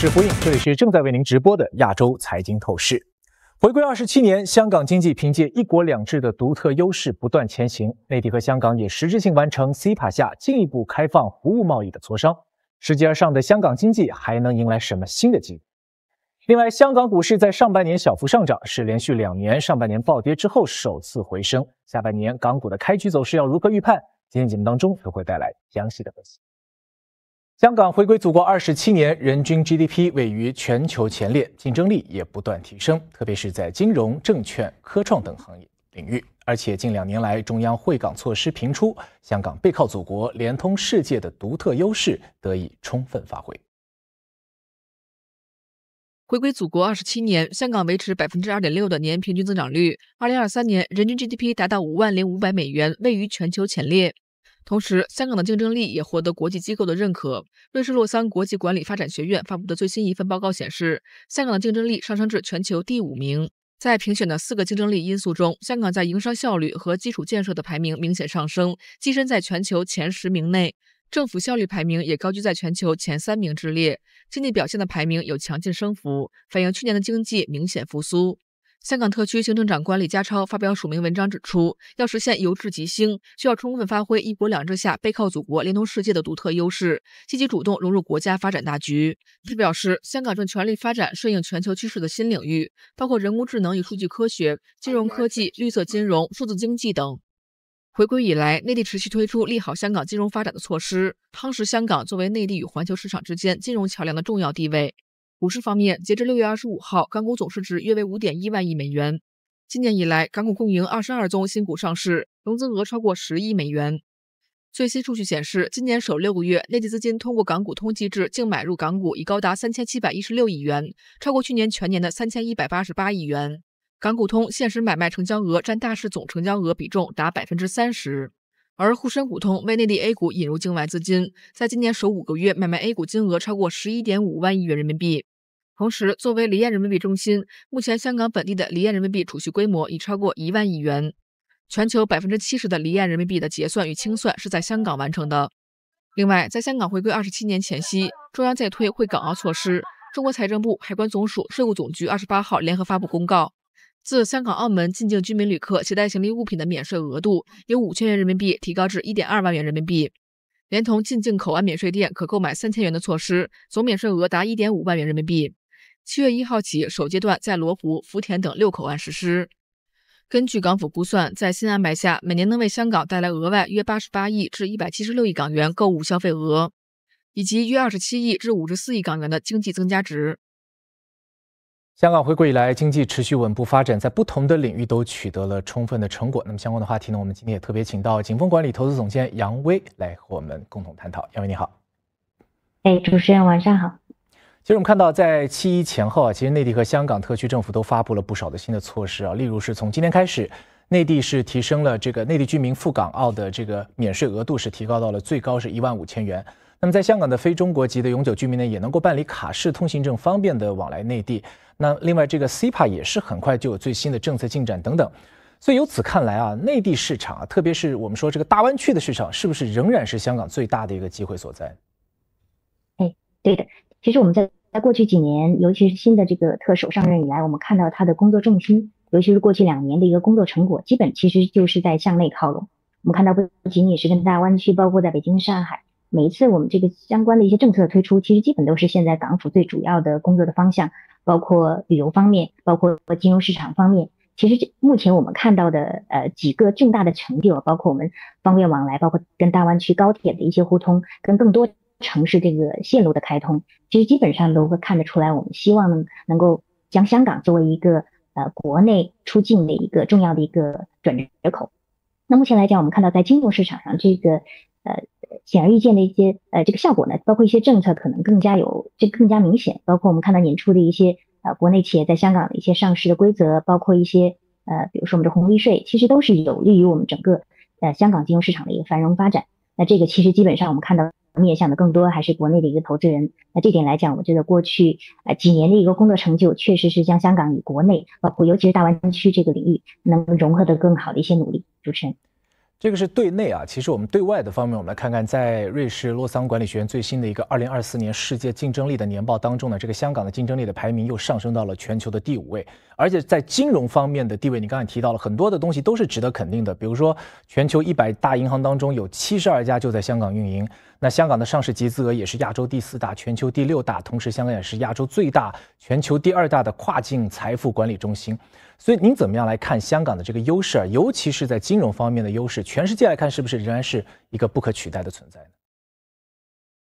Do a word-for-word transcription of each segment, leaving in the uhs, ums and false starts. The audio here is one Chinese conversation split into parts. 是胡颖，这里是正在为您直播的亚洲财经透视。回归二十七年，香港经济凭借一国两制的独特优势不断前行，内地和香港也实质性完成 C E P A 下进一步开放服务贸易的磋商。拾级而上的香港经济还能迎来什么新的机遇？另外，香港股市在上半年小幅上涨，是连续两年上半年暴跌之后首次回升。下半年港股的开局走势要如何预判？今天节目当中都会带来详细的分析。 香港回归祖国二十七年，人均 G D P 位于全球前列，竞争力也不断提升，特别是在金融、证券、科创等行业领域。而且近两年来，中央惠港措施频出，香港背靠祖国、连通世界的独特优势得以充分发挥。回归祖国二十七年，香港维持 百分之二点六 的年平均增长率。二零二三年，人均 G D P 达到五万零五百美元，位于全球前列。 同时，香港的竞争力也获得国际机构的认可。瑞士洛桑国际管理发展学院发布的最新一份报告显示，香港的竞争力上升至全球第五名。在评选的四个竞争力因素中，香港在营商效率和基础建设的排名明显上升，跻身在全球前十名内。政府效率排名也高居在全球前三名之列。经济表现的排名有强劲升幅，反映去年的经济明显复苏。 香港特区行政长官李家超发表署名文章指出，要实现由治及兴，需要充分发挥“一国两制”下背靠祖国、连通世界的独特优势，积极主动融入国家发展大局。他表示，香港正全力发展顺应全球趋势的新领域，包括人工智能与数据科学、金融科技、绿色金融、数字经济等。 回归以来，内地持续推出利好香港金融发展的措施，夯实香港作为内地与环球市场之间金融桥梁的重要地位。 股市方面，截至六月二十五号，港股总市值约为 五点一万亿美元。今年以来，港股共迎二十二宗新股上市，融资额超过十亿美元。最新数据显示，今年首六个月，内地资金通过港股通机制净买入港股已高达 三千七百一十六 亿元，超过去年全年的 三千一百八十八 亿元。港股通现实买卖成交额占大市总成交额比重达 百分之三十。 而沪深股通为内地 A 股引入境外资金，在今年首五个月买卖 A 股金额超过 十一点五万亿元人民币。同时，作为离岸人民币中心，目前香港本地的离岸人民币储蓄规模已超过一万亿元。全球 百分之七十 的离岸人民币的结算与清算是在香港完成的。另外，在香港回归二十七年前夕，中央再推惠港澳措施。中国财政部、海关总署、税务总局二十八号联合发布公告。 自香港、澳门进境居民旅客携带行李物品的免税额度由五千元人民币提高至 一点二万元人民币，连同进境口岸免税店可购买三千元的措施，总免税额达 一点五万元人民币。七月一号起，首阶段在罗湖、福田等六口岸实施。根据港府估算，在新安排下，每年能为香港带来额外约八十八亿至一百七十六亿港元购物消费额，以及约二十七亿至五十四亿港元的经济增加值。 香港回归以来，经济持续稳步发展，在不同的领域都取得了充分的成果。那么相关的话题呢，我们今天也特别请到景丰管理投资总监杨威来和我们共同探讨。杨威你好，哎，主持人晚上好。其实我们看到，在七一前后啊，其实内地和香港特区政府都发布了不少的新的措施啊，例如是从今天开始，内地是提升了这个内地居民赴港澳的这个免税额度是提高到了最高是一万五千元。 那么，在香港的非中国籍的永久居民呢，也能够办理卡式通行证，方便的往来内地。那另外，这个 C E P A 也是很快就有最新的政策进展等等。所以由此看来啊，内地市场啊，特别是我们说这个大湾区的市场，是不是仍然是香港最大的一个机会所在？哎，对的。其实我们在在过去几年，尤其是新的这个特首上任以来，我们看到他的工作重心，尤其是过去两年的一个工作成果，基本其实就是在向内靠拢。我们看到不仅仅是跟大湾区，包括在北京、上海。 每一次我们这个相关的一些政策的推出，其实基本都是现在港府最主要的工作的方向，包括旅游方面，包括金融市场方面。其实目前我们看到的呃几个重大的成就，包括我们方便往来，包括跟大湾区高铁的一些互通，跟更多城市这个线路的开通，其实基本上都会看得出来，我们希望能能够将香港作为一个呃国内出境的一个重要的一个转折口。那目前来讲，我们看到在金融市场上这个。 呃，显而易见的一些呃这个效果呢，包括一些政策可能更加有这更加明显，包括我们看到年初的一些呃国内企业在香港的一些上市的规则，包括一些呃比如说我们的红利税，其实都是有利于我们整个呃香港金融市场的一个繁荣发展。那这个其实基本上我们看到面向的更多还是国内的一个投资人。那这点来讲，我觉得过去呃几年的一个工作成就，确实是将香港与国内，包括尤其是大湾区这个领域能融合的更好的一些努力。主持人。这个是对内啊，其实我们对外的方面，我们来看看在瑞士洛桑管理学院最新的一个二零二四年世界竞争力的年报当中呢，这个香港的竞争力的排名又上升到了全球的第五位，而且在金融方面的地位，你刚才提到了很多的东西都是值得肯定的，比如说全球一百大银行当中有七十二家就在香港运营，那香港的上市集资额也是亚洲第四大，全球第六大，同时香港也是亚洲最大，全球第二大的跨境财富管理中心。所以您怎么样来看香港的这个优势，尤其是在金融方面的优势？全世界来看，是不是仍然是一个不可取代的存在呢？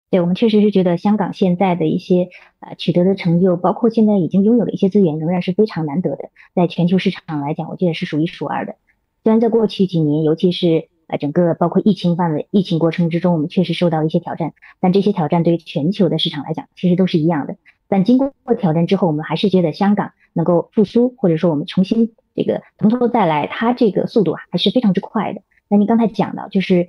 对，我们确实是觉得香港现在的一些呃取得的成就，包括现在已经拥有的一些资源，仍然是非常难得的。在全球市场来讲，我觉得是数一数二的。虽然在过去几年，尤其是呃整个包括疫情范围、疫情过程之中，我们确实受到一些挑战，但这些挑战对于全球的市场来讲，其实都是一样的。但经过挑战之后，我们还是觉得香港能够复苏，或者说我们重新这个从头再来，它这个速度还是非常之快的。那您刚才讲到就是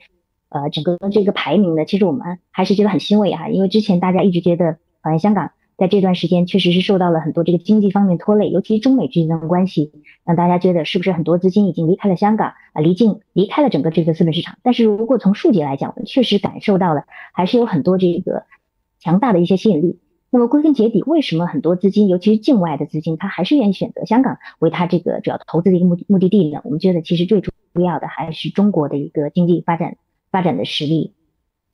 呃整个这个排名呢，其实我们还是觉得很欣慰哈、啊，因为之前大家一直觉得好像香港在这段时间确实是受到了很多这个经济方面拖累，尤其是中美之间的关系，让大家觉得是不是很多资金已经离开了香港啊，离境离开了整个这个资本市场。但是如果从数据来讲，我们确实感受到了还是有很多这个强大的一些吸引力。那么归根结底，为什么很多资金，尤其是境外的资金，它还是愿意选择香港为它这个主要投资的一个目目的地呢？我们觉得其实最主要的还是中国的一个经济发展发展的实力。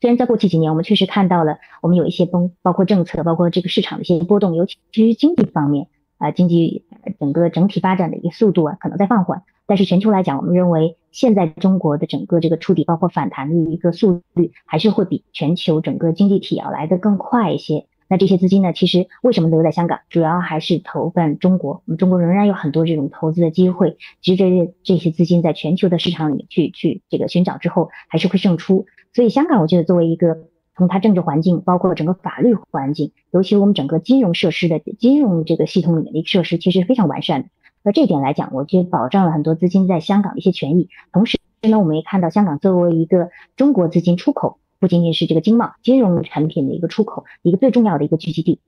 虽然在过去几年，我们确实看到了我们有一些崩，包括政策，包括这个市场的一些波动，尤其是经济方面啊、呃，经济整个整体发展的一个速度啊，可能在放缓。但是全球来讲，我们认为现在中国的整个这个触底，包括反弹的一个速率，还是会比全球整个经济体要来得更快一些。那这些资金呢，其实为什么留在香港，主要还是投奔中国。我们中国仍然有很多这种投资的机会，只是这这些资金在全球的市场里去去这个寻找之后，还是会胜出。所以香港我觉得作为一个，从它政治环境，包括整个法律环境，尤其我们整个金融设施的金融这个系统里面的一个设施，其实非常完善的。那这一点来讲，我觉得保障了很多资金在香港的一些权益。同时呢，我们也看到香港作为一个中国资金出口，不仅仅是这个经贸金融产品的一个出口，一个最重要的一个聚集地，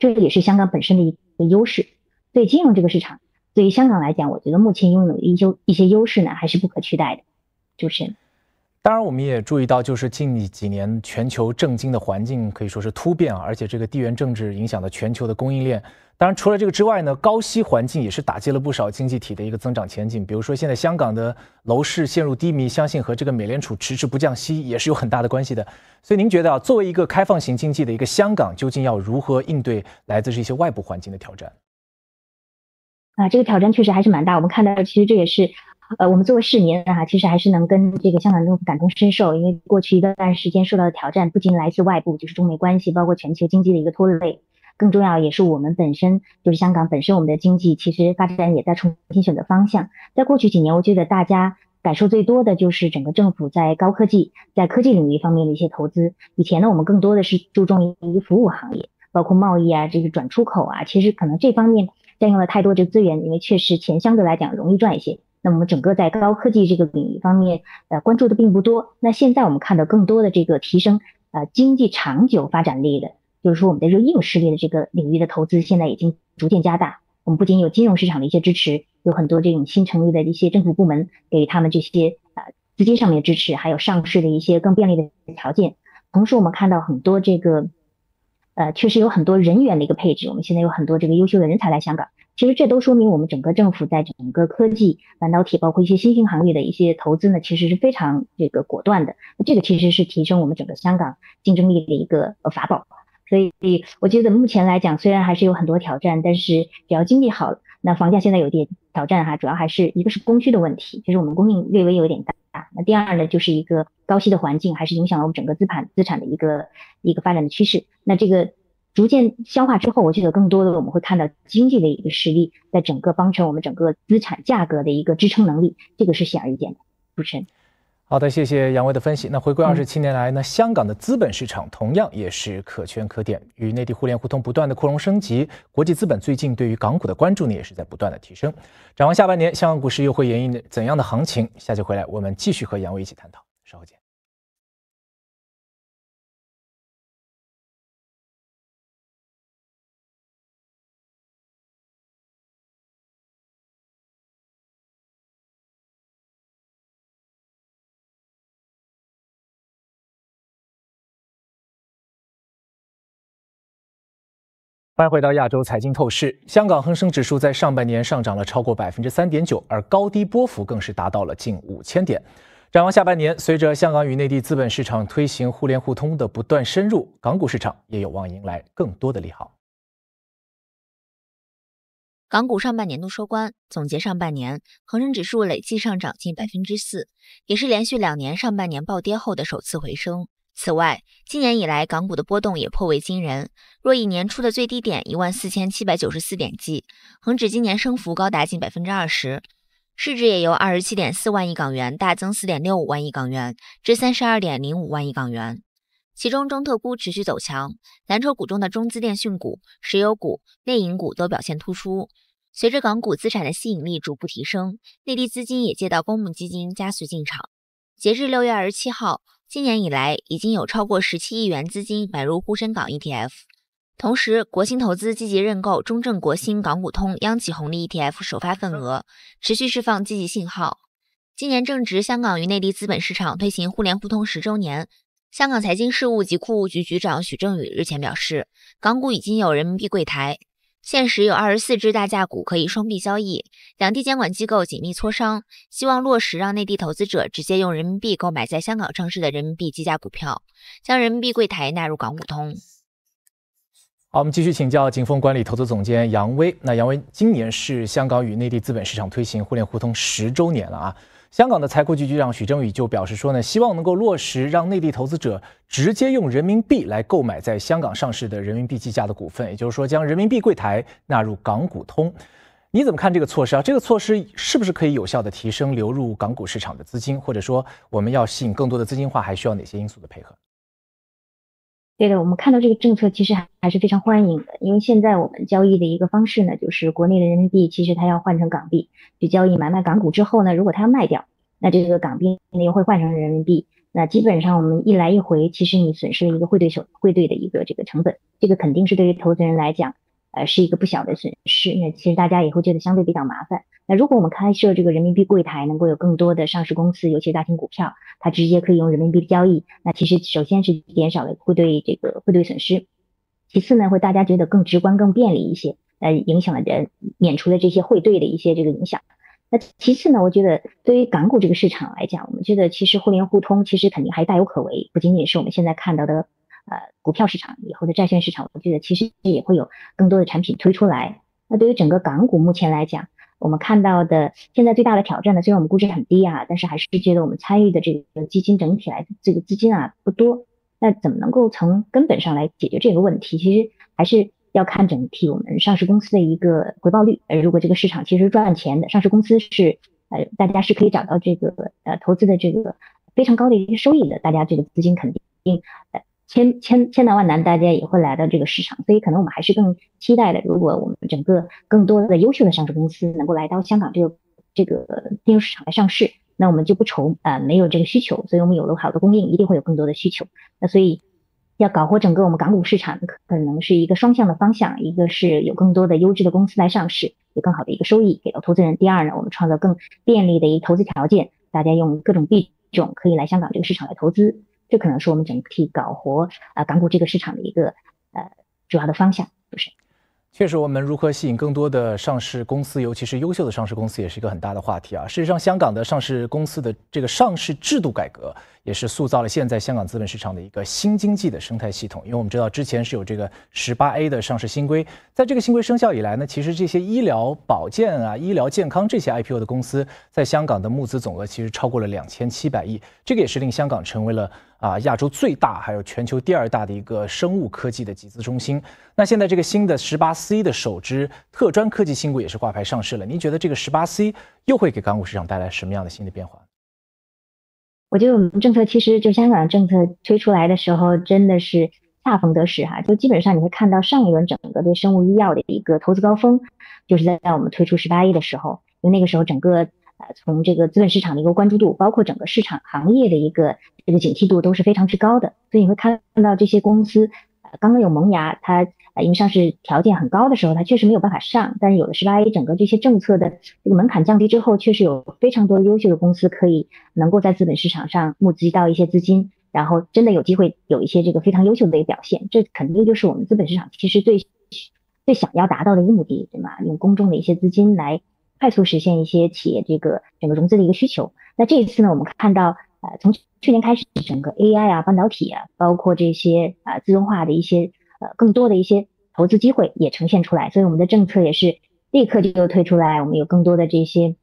这也是香港本身的一个优势。对金融这个市场，对于香港来讲，我觉得目前拥有一些一些优势呢，还是不可取代的。主持人，当然我们也注意到，就是近几年全球政经的环境可以说是突变啊，而且这个地缘政治影响了全球的供应链。当然除了这个之外呢，高息环境也是打击了不少经济体的一个增长前景。比如说现在香港的楼市陷入低迷，相信和这个美联储迟迟不降息也是有很大的关系的。所以您觉得啊，作为一个开放型经济的一个香港，究竟要如何应对来自一些外部环境的挑战？啊，这个挑战确实还是蛮大。我们看到其实这也是呃，我们作为市民啊，其实还是能跟这个香港政府感同身受，因为过去一段时间受到的挑战，不仅来自外部，就是中美关系，包括全球经济的一个拖累，更重要也是我们本身，就是香港本身，我们的经济其实发展也在重新选择方向。在过去几年，我觉得大家感受最多的就是整个政府在高科技、在科技领域方面的一些投资。以前呢，我们更多的是注重于服务行业，包括贸易啊，这个转出口啊，其实可能这方面占用了太多这个资源，因为确实钱相对来讲容易赚一些。那我们整个在高科技这个领域方面，呃，关注的并不多。那现在我们看到更多的这个提升，呃，经济长久发展力的，就是说我们的这个硬实力的这个领域的投资，现在已经逐渐加大。我们不仅有金融市场的一些支持，有很多这种新成立的一些政府部门给予他们这些呃资金上面的支持，还有上市的一些更便利的条件。同时，我们看到很多这个，呃，确实有很多人员的一个配置。我们现在有很多这个优秀的人才来香港。其实这都说明我们整个政府在整个科技、半导体，包括一些新兴行业的一些投资呢，其实是非常这个果断的。这个其实是提升我们整个香港竞争力的一个法宝。所以我觉得目前来讲，虽然还是有很多挑战，但是只要经济好，那房价现在有点挑战哈，主要还是一个是供需的问题，就是我们供应略微有点大。那第二呢，就是一个高息的环境，还是影响了我们整个资产资产的一个一个发展的趋势。那这个逐渐消化之后，我觉得更多的我们会看到经济的一个实力在整个帮衬我们整个资产价格的一个支撑能力，这个是显而易见的。主持人，好的，谢谢杨威的分析。那回归二十七年来呢，香港的资本市场同样也是可圈可点，与内地互联互通不断的扩容升级，国际资本最近对于港股的关注呢也是在不断的提升。展望下半年，香港股市又会演绎怎样的行情？下期回来我们继续和杨威一起探讨，稍后见。欢迎回到亚洲财经透视。香港恒生指数在上半年上涨了超过 百分之三点九， 而高低波幅更是达到了近 五千点。展望下半年，随着香港与内地资本市场推行互联互通的不断深入，港股市场也有望迎来更多的利好。港股上半年度收官，总结上半年，恒生指数累计上涨近 百分之四， 也是连续两年上半年暴跌后的首次回升。此外，今年以来港股的波动也颇为惊人。若以年初的最低点 一万四千七百九十四点计，恒指今年升幅高达近 百分之二十， 市值也由 二十七点四万亿港元大增 四点六五万亿港元至 三十二点零五万亿港元。其中中特估持续走强，蓝筹股中的中资电讯股、石油股、内银股都表现突出。随着港股资产的吸引力逐步提升，内地资金也借到公募基金加速进场。截至六月二十七号，今年以来已经有超过十七亿元资金买入沪深港 E T F。 同时，国新投资积极认购中证国新港股通央企红利 E T F 首发份额，持续释放积极信号。今年正值香港与内地资本市场推行互联互通十周年，香港财经事务及库务局局长许正宇日前表示，港股已经有人民币柜台，现时有二十四只大价股可以双币交易，两地监管机构紧密磋商，希望落实让内地投资者直接用人民币购买在香港上市的人民币计价股票，将人民币柜台纳入港股通。好，我们继续请教景丰管理投资总监杨威。那杨威，今年是香港与内地资本市场推行互联互通十周年了啊。香港的财库局局长许正宇就表示说呢，希望能够落实让内地投资者直接用人民币来购买在香港上市的人民币计价的股份，也就是说将人民币柜台纳入港股通。你怎么看这个措施啊？这个措施是不是可以有效的提升流入港股市场的资金，或者说我们要吸引更多的资金化，还需要哪些因素的配合？对的，我们看到这个政策其实还是非常欢迎的，因为现在我们交易的一个方式呢，就是国内的人民币其实它要换成港币去交易买卖港股之后呢，如果它要卖掉，那这个港币呢又会换成人民币，那基本上我们一来一回，其实你损失了一个汇兑手汇兑的一个这个成本，这个肯定是对于投资人来讲，呃是一个不小的损失。那其实大家也会觉得相对比较麻烦。那如果我们开设这个人民币柜台，能够有更多的上市公司，尤其大型股票，它直接可以用人民币交易，那其实首先是减少了汇兑这个汇兑损失，其次呢，会大家觉得更直观、更便利一些，呃，影响了人免除了这些汇兑的一些这个影响。那其次呢，我觉得对于港股这个市场来讲，我们觉得其实互联互通其实肯定还大有可为，不仅仅是我们现在看到的呃股票市场，以后的债券市场，我觉得其实也会有更多的产品推出来。那对于整个港股目前来讲，我们看到的现在最大的挑战呢，虽然我们估值很低啊，但是还是觉得我们参与的这个基金整体来这个资金啊不多。那怎么能够从根本上来解决这个问题？其实还是要看整体我们上市公司的一个回报率。呃，如果这个市场其实赚钱的，上市公司是呃大家是可以找到这个呃投资的这个非常高的一个收益的，大家这个资金肯定呃千千千难万难，大家也会来到这个市场，所以可能我们还是更期待的，如果我们整个更多的优秀的上市公司能够来到香港这个这个金融市场来上市，那我们就不愁啊、呃、没有这个需求，所以我们有了好的供应，一定会有更多的需求。那所以要搞活整个我们港股市场，可能是一个双向的方向，一个是有更多的优质的公司来上市，有更好的一个收益给到投资人；第二呢，我们创造更便利的一个投资条件，大家用各种币种可以来香港这个市场来投资。这可能是我们整体搞活啊、呃、港股这个市场的一个呃主要的方向，就是。确实，我们如何吸引更多的上市公司，尤其是优秀的上市公司，也是一个很大的话题啊。事实上，香港的上市公司的这个上市制度改革，也是塑造了现在香港资本市场的一个新经济的生态系统。因为我们知道，之前是有这个 十八A 的上市新规，在这个新规生效以来呢，其实这些医疗保健啊、医疗健康这些 I P O 的公司，在香港的募资总额其实超过了两千七百亿，这个也是令香港成为了啊，亚洲最大还有全球第二大的一个生物科技的集资中心。那现在这个新的 十八C 的首支特专科技新股也是挂牌上市了。您觉得这个 十八C 又会给港股市场带来什么样的新的变化？我觉得我们政策其实就香港政策推出来的时候，真的是大逢得时哈、啊，就基本上你会看到上一轮整个对生物医药的一个投资高峰，就是在我们推出 十八A 的时候，因为那个时候整个从这个资本市场的一个关注度，包括整个市场行业的一个这个警惕度都是非常之高的，所以你会看到这些公司呃刚刚有萌芽，它呃因为上市条件很高的时候，它确实没有办法上，但是有了 十八A 整个这些政策的这个门槛降低之后，确实有非常多优秀的公司可以能够在资本市场上募集到一些资金，然后真的有机会有一些这个非常优秀的一个表现，这肯定就是我们资本市场其实对最想要达到的一个目的，对吗？用公众的一些资金来快速实现一些企业这个整个融资的一个需求。那这一次呢，我们看到，呃，从去年开始，整个 A I 啊、半导体啊，包括这些啊、呃、自动化的一些呃更多的一些投资机会也呈现出来，所以我们的政策也是立刻就推出来，我们有更多的这些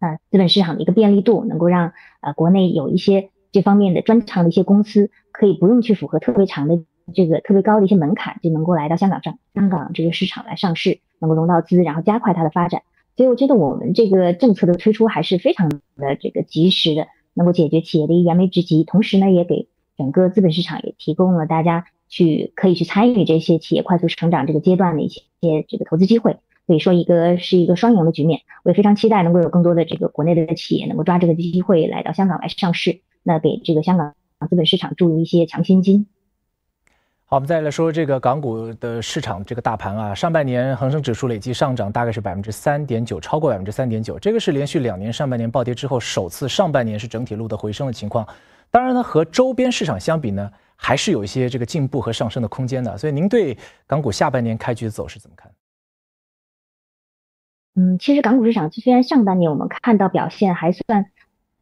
呃资本市场的一个便利度，能够让呃国内有一些这方面的专长的一些公司可以不用去符合特别长的这个特别高的一些门槛，就能够来到香港上香港这个市场来上市，能够融到资，然后加快它的发展。所以我觉得我们这个政策的推出还是非常的这个及时的，能够解决企业的燃眉之急，同时呢也给整个资本市场也提供了大家去可以去参与这些企业快速成长这个阶段的一些这个投资机会。所以说一个是一个双赢的局面，我也非常期待能够有更多的这个国内的企业能够抓这个机会来到香港来上市，那给这个香港资本市场注入一些强心金。好，我们再来说这个港股的市场，这个大盘啊，上半年恒生指数累计上涨大概是 百分之三点九， 超过 百分之三点九， 这个是连续两年上半年暴跌之后首次上半年是整体录得回升的情况。当然呢，和周边市场相比呢，还是有一些这个进步和上升的空间的。所以您对港股下半年开局的走势怎么看？嗯，其实港股市场虽然上半年我们看到表现还算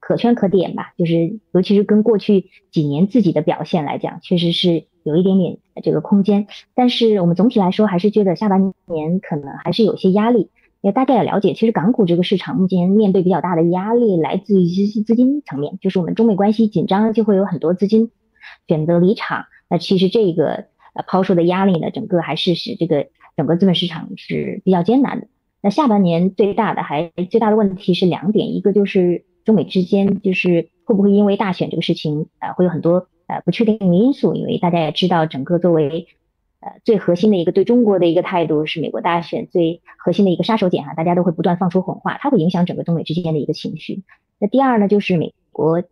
可圈可点吧，就是尤其是跟过去几年自己的表现来讲，确实是有一点点这个空间，但是我们总体来说还是觉得下半年可能还是有些压力。也大概也了解，其实港股这个市场目前面对比较大的压力来自于资金层面，就是我们中美关系紧张，就会有很多资金选择离场。那其实这个抛售的压力呢，整个还是使这个整个资本市场是比较艰难的。那下半年最大的还最大的问题是两点，一个就是中美之间就是会不会因为大选这个事情啊、呃，会有很多呃不确定的因素，因为大家也知道，整个作为呃最核心的一个对中国的一个态度是美国大选最核心的一个杀手锏哈，大家都会不断放出狠话，它会影响整个中美之间的一个情绪。那第二呢，就是美国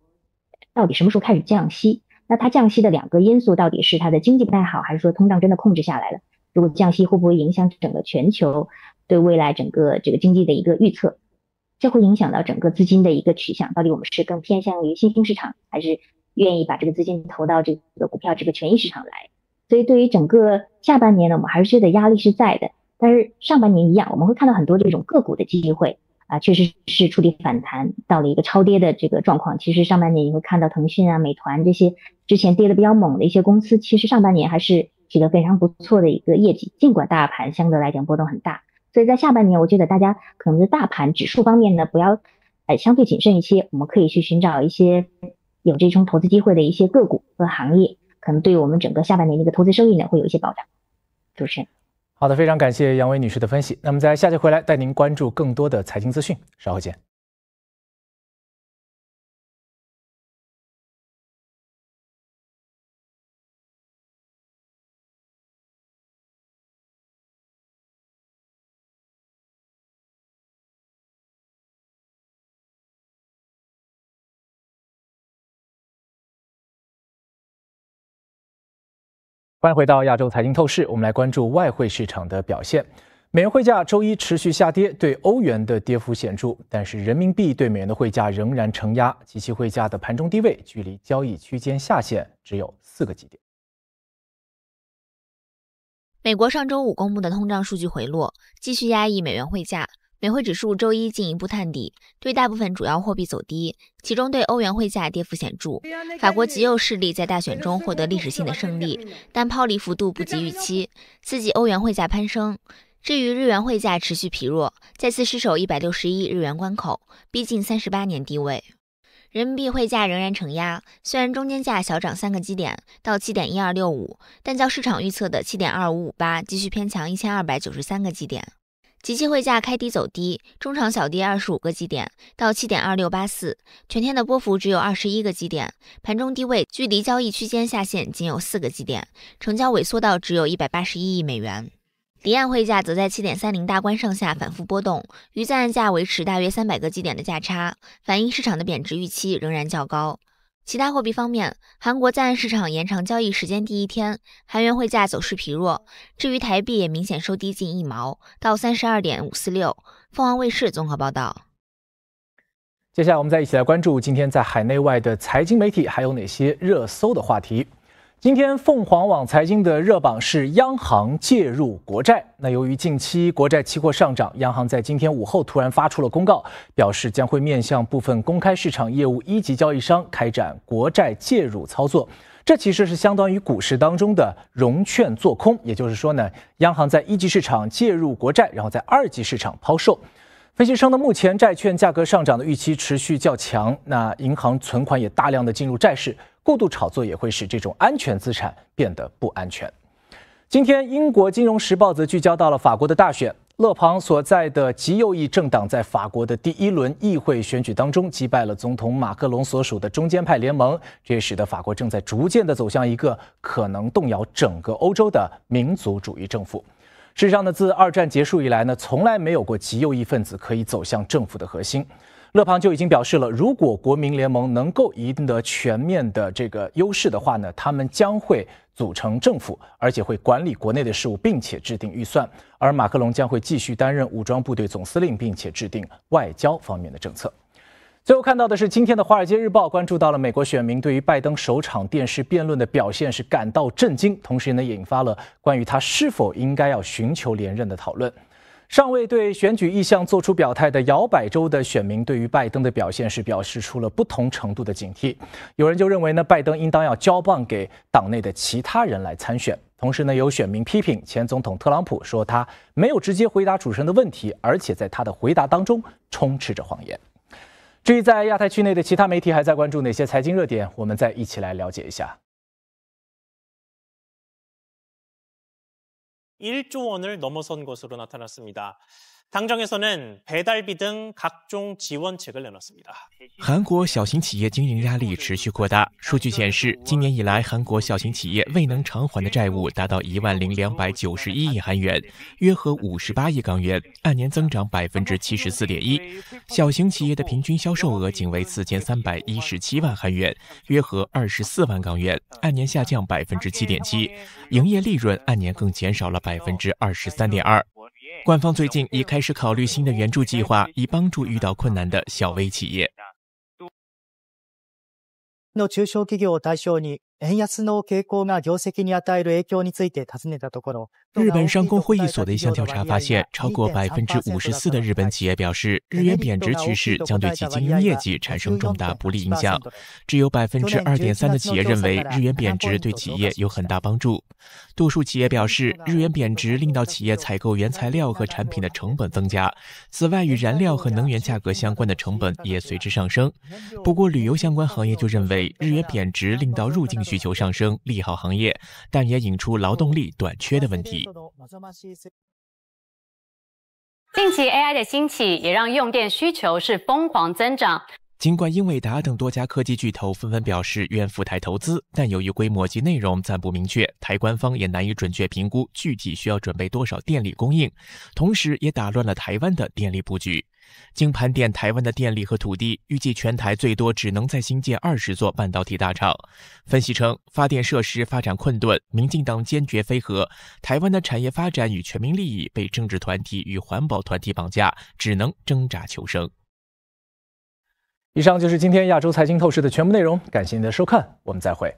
到底什么时候开始降息？那它降息的两个因素到底是它的经济不太好，还是说通胀真的控制下来了？如果降息会不会影响整个全球对未来整个这个经济的一个预测？这会影响到整个资金的一个取向，到底我们是更偏向于新兴市场，还是愿意把这个资金投到这个股票这个权益市场来？所以对于整个下半年呢，我们还是觉得压力是在的。但是上半年一样，我们会看到很多这种个股的机会啊，确实是触底反弹到了一个超跌的这个状况。其实上半年你会看到腾讯啊、美团这些之前跌的比较猛的一些公司，其实上半年还是取得非常不错的一个业绩，尽管大盘相对来讲波动很大。所以在下半年，我觉得大家可能在大盘指数方面呢，不要呃相对谨慎一些，我们可以去寻找一些有这种投资机会的一些个股和行业，可能对我们整个下半年的一个投资收益呢会有一些保障。主持人，好的，非常感谢杨薇女士的分析。那么在下节回来带您关注更多的财经资讯，稍后见。欢迎回到亚洲财经透视，我们来关注外汇市场的表现。美元汇价周一持续下跌，对欧元的跌幅显著，但是人民币对美元的汇价仍然承压，及其汇价的盘中低位距离交易区间下限只有四个基点。美国上周五公布的通胀数据回落，继续压抑美元汇价。美汇指数周一进一步探底，对大部分主要货币走低，其中对欧元汇价跌幅显著。法国极右势力在大选中获得历史性的胜利，但抛离幅度不及预期，刺激欧元汇价攀升。至于日元汇价持续疲弱，再次失守一百六十一日元关口，逼近三十八年低位。人民币汇价仍然承压，虽然中间价小涨三个基点到 七点一二六五， 但较市场预测的 七点二五五八 继续偏强一千二百九十三个基点。即期汇价开低走低，中场小跌二十五个基点到 七点二六八四， 全天的波幅只有二十一个基点，盘中低位距离交易区间下限仅有四个基点，成交萎缩到只有一百八十一亿美元。离岸汇价则在 七点三零 大关上下反复波动，与在岸价维持大约三百个基点的价差，反映市场的贬值预期仍然较高。其他货币方面，韩国在岸市场延长交易时间第一天，韩元汇价走势疲弱，至于台币也明显收低近一毛，到 三十二点五四六。 凤凰卫视综合报道。接下来我们再一起来关注今天在海内外的财经媒体还有哪些热搜的话题。今天凤凰网财经的热榜是央行介入国债。那由于近期国债期货上涨，央行在今天午后突然发出了公告，表示将会面向部分公开市场业务一级交易商开展国债介入操作。这其实是相当于股市当中的融券做空，也就是说呢，央行在一级市场介入国债，然后在二级市场抛售。 分析称呢，目前债券价格上涨的预期持续较强，那银行存款也大量的进入债市，过度炒作也会使这种安全资产变得不安全。今天，英国金融时报则聚焦到了法国的大选，勒庞所在的极右翼政党在法国的第一轮议会选举当中击败了总统马克龙所属的中间派联盟，这也使得法国正在逐渐的走向一个可能动摇整个欧洲的民族主义政府。 事实上呢，自二战结束以来呢，从来没有过极右翼分子可以走向政府的核心。勒庞就已经表示了，如果国民联盟能够赢得全面的这个优势的话呢，他们将会组成政府，而且会管理国内的事务，并且制定预算。而马克龙将会继续担任武装部队总司令，并且制定外交方面的政策。 最后看到的是今天的《华尔街日报》关注到了美国选民对于拜登首场电视辩论的表现是感到震惊，同时呢也引发了关于他是否应该要寻求连任的讨论。尚未对选举意向做出表态的摇摆州的选民对于拜登的表现是表示出了不同程度的警惕。有人就认为呢，拜登应当要交棒给党内的其他人来参选。同时呢，有选民批评前总统特朗普说他没有直接回答主持人的问题，而且在他的回答当中充斥着谎言。 至于在亚太区内的其他媒体还在关注哪些财经热点，我们再一起来了解一下。 일조 원을 넘어선 것으로 나타났습니다. 당정에서는 배달비 등 각종 지원책을 내놨습니다. 한국의 小型企业经营压力持续扩大。数据显示，今年以来韩国小型企业未能偿还的债务达到一万零两百九十一亿韩元，约合五十八亿港元， 按年增长百分之七十四点一。 小型企业的平均销售额仅为 四千三百一十七万韩元， 约合二十四万港元， 按年下降百分之七点七。 营业利润按年更减少了百分之二十三点二。 官方最近已开始考虑新的援助计划，以帮助遇到困难的小微企业。の中小企業を対象に円安の傾向が業績に与える影響について尋ねたところ。日本商工会议所的一项调查发现，超过百分之五十四的日本企业表示，日元贬值趋势将对其经营业绩产生重大不利影响。只有百分之二点三的企业认为日元贬值对企业有很大帮助。多数企业表示，日元贬值令到企业采购原材料和产品的成本增加，此外与燃料和能源价格相关的成本也随之上升。不过，旅游相关行业就认为日元贬值令到入境需求上升，利好行业，但也引出劳动力短缺的问题。 近期 A I 的兴起，也让用电需求是疯狂增长。 尽管英伟达等多家科技巨头纷纷表示愿赴台投资，但由于规模及内容暂不明确，台官方也难以准确评估具体需要准备多少电力供应，同时也打乱了台湾的电力布局。经盘点台湾的电力和土地，预计全台最多只能再新建二十座半导体大厂。分析称，发电设施发展困顿，民进党坚决非核，台湾的产业发展与全民利益被政治团体与环保团体绑架，只能挣扎求生。 以上就是今天亚洲财经透视的全部内容，感谢您的收看，我们再会。